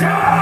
Yes!